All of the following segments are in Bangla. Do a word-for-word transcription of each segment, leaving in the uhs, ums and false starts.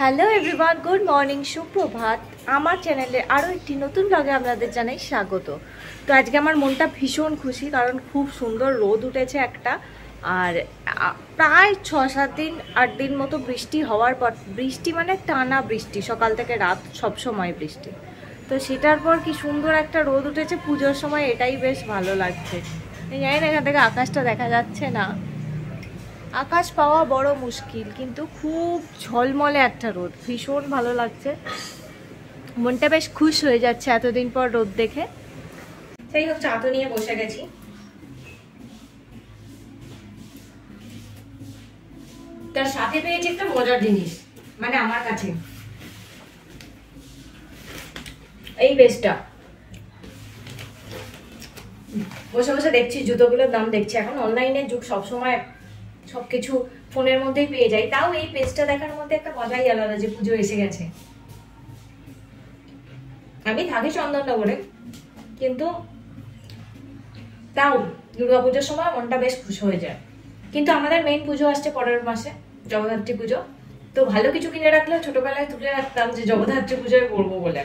হ্যালো এভরিওয়ান, গুড মর্নিং, সুপ্রভাত। আমার চ্যানেলে আরও একটি নতুন ব্লগে আপনাদের জানাই স্বাগত। তো আজকে আমার মনটা ভীষণ খুশি, কারণ খুব সুন্দর রোদ উঠেছে একটা। আর প্রায় ছ সাত দিন আট দিন মতো বৃষ্টি হওয়ার পর, বৃষ্টি মানে টানা বৃষ্টি, সকাল থেকে রাত সবসময় বৃষ্টি। তো সেটার পর কি সুন্দর একটা রোদ উঠেছে। পুজোর সময় এটাই বেশ ভালো লাগছে। জানি না এখান থেকে আকাশটা দেখা যাচ্ছে না, আকাশ পাওয়া বড় মুশকিল, কিন্তু খুব ঝলমলে একটা রোদ, ভীষণ ভালো লাগছে। মনটা বেশ খুশ হয়ে যাচ্ছে এতদিন পর রোদ দেখে। যাই হোক, চাদর নিয়ে বসে গেছি। তার সাথে পেয়েছি একটা মজার জিনিস, মানে আমার কাছে এই বেসটা বসে বসে দেখছি। জুতোগুলোর দাম দেখছি, এখন অনলাইনে যুগ, সবসময় সবকিছু ফোনের মধ্যেই পেয়ে যাই। তাও এই পেজটা দেখার মধ্যে একটা মজাই আলাদা যে পুজো এসে গেছে। আমি থাকি চন্দননগরে, কিন্তু তাও দুর্গাপুজোর সময় মনটা বেশ খুশি হয়ে যায়। কিন্তু আমাদের মেইন পুজো আসছে পরের মাসে, জগদ্ধাত্রী পুজো। তো ভালো কিছু কিনে রাখলে, ছোটবেলায় তুলে রাখতাম যে জগদ্ধাত্রী পুজোয় পড়বো বলে।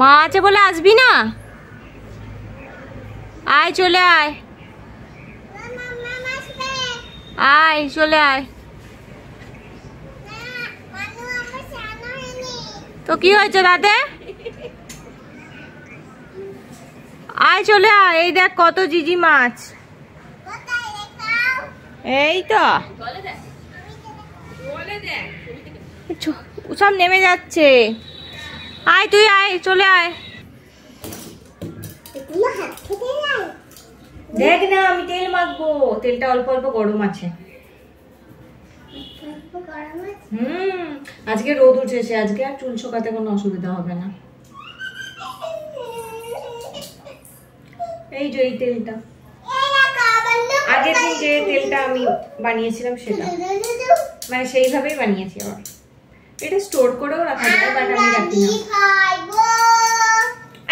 মা আছে বলে আসবি না? আয়, চলে আয়, আয়, চলে আয়। তো কি হয়েছে দাদা? আয়, চলে আয়। এই দেখ কত জিজি মাছ, এই তো সব নেমে যাচ্ছে। আয়, তুই আয়, চলে আয়। দেখ না, আমি তেল মাখবো। তেলটা অল্প অল্প গরম আছে। হুম, আজকে রোদ উঠেছে, আজকে আর চুল শুকাতে কোনো অসুবিধা হবে না। এই যে এই তেলটা, আগের দিন যে তেলটা আমি বানিয়েছিলাম সেটা, মানে সেইভাবেই বানিয়েছি। আবার এটা স্টোর করেও রাখা যায়, বাট আমি রাখি না।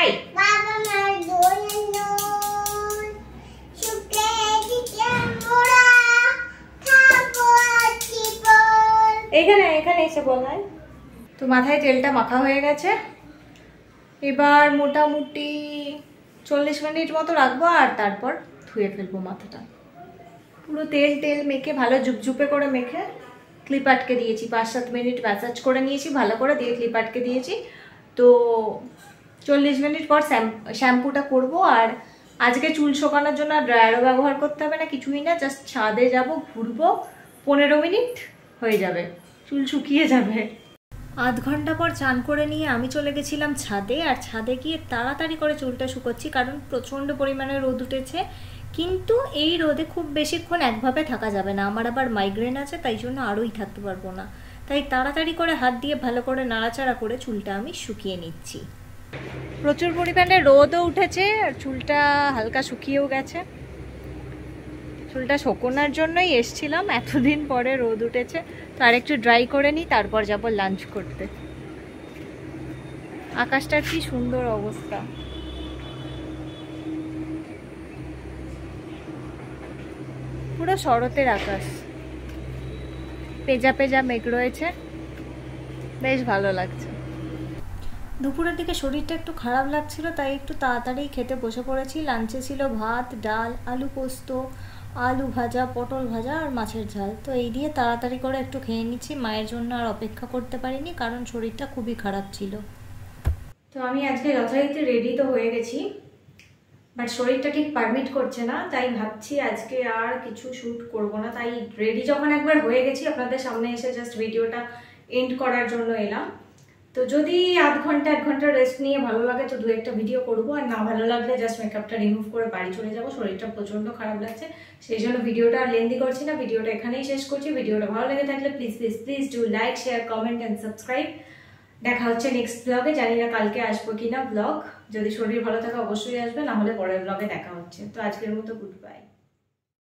আই বাবা মার দোনো শুকে দিকে মোরা খাবো চিপল। এখানে এখানে এসে বলাই। তো মাথায় তেলটা মাখা হয়ে গেছে। এবার মোটামুটি চল্লিশ মিনিট মতো রাখবো, আর তারপর ধুয়ে ফেলবো মাথাটা। পুরো তেল তেল মেখে, ভালো ঝুপঝুপে করে মেখে ক্লিপ আটকে দিয়েছি। পাঁচ সাত মিনিট ম্যাসাজ করে নিয়েছি ভালো করে, দিয়ে ক্লিপ আটকে দিয়েছি। তো চল্লিশ মিনিট পর শ্যাম্পুটা করব। আর আজকে চুল শোকানোর জন্য ড্রায়ারও ব্যবহার করতে হবে না, কিছুই না। জাস্ট ছাদে যাব, ঘুরবো, পনেরো মিনিট হয়ে যাবে, চুল শুকিয়ে যাবে। আধ ঘন্টা পর চান করে নিয়ে আমি চলে গেছিলাম ছাদে। আর ছাদে গিয়ে তাড়াতাড়ি করে চুলটা শুকোচ্ছি, কারণ প্রচণ্ড পরিমাণে রোদ উঠেছে। কিন্তু এই রোদে খুব বেশিক্ষণ একভাবে থাকা যাবে না, আমার আবার মাইগ্রেন আছে, তাই জন্য আরোই থাকতে পারবো না। তাই তাড়াতাড়ি করে হাত দিয়ে ভালো করে নাড়াচাড়া করে চুলটা আমি শুকিয়ে নিচ্ছি। প্রচুর পরিমাণে রোদও উঠেছে আর চুলটা হালকা শুকিয়েও গেছে। চুলটা শোকোনার জন্যই এসছিলাম, এতদিন পরে রোদ উঠেছে। তো আর একটু ড্রাই করে নিই, তারপর যাব লাঞ্চ করতে। আকাশটার কি সুন্দর অবস্থা! পুরো শরতের আকাশ, পেজা পেজা মেঘ রয়েছে, বেশ ভালো লাগছে। দুপুরের দিকে শরীরটা একটু খারাপ লাগছিল, তাই একটু তাড়াতাড়ি খেতে বসে পড়েছি। লাঞ্চে ছিল ভাত, ডাল, আলু পোস্ত, আলু ভাজা, পটল ভাজা আর মাছের ঝাল। তো এই দিয়ে তাড়াতাড়ি করে একটু খেয়ে নিচ্ছি। মায়ের জন্য আর অপেক্ষা করতে পারিনি, কারণ শরীরটা খুবই খারাপ ছিল। তো আমি আজকে যথারীতি রেডি তো হয়ে গেছি, বাট শরীরটা ঠিক পারমিট করছে না। তাই ভাবছি আজকে আর কিছু শ্যুট করব না। তাই রেডি যখন একবার হয়ে গেছি, আপনাদের সামনে এসে জাস্ট ভিডিওটা এন্ড করার জন্য এলাম। তো তো যদি আধ ঘন্টা এক ঘন্টা রেস্ট নিয়ে ভালো লাগে তো দু একটা ভিডিও করব, আর না ভালো লাগলে জাস্ট মেকআপটা রিমুভ করে বাড়ি চলে যাব। শরীরটা প্রচন্ড খারাপ লাগছে, সেই জন্য ভিডিওটা আর লেন্দি করছি না, ভিডিওটা এখানেই শেষ করছি। ভিডিওটা ভালো লেগে থাকলে please please please do like, share, comment and subscribe. দেখা হচ্ছে নেক্সট ব্লগে, জানি না কালকে আসবো কিনা ব্লগ, যদি শরীর ভালো থাকে অবশ্যই আসবে, না হলে পরের ব্লগে দেখা হচ্ছে। তো আজকের মতো গুড বাই।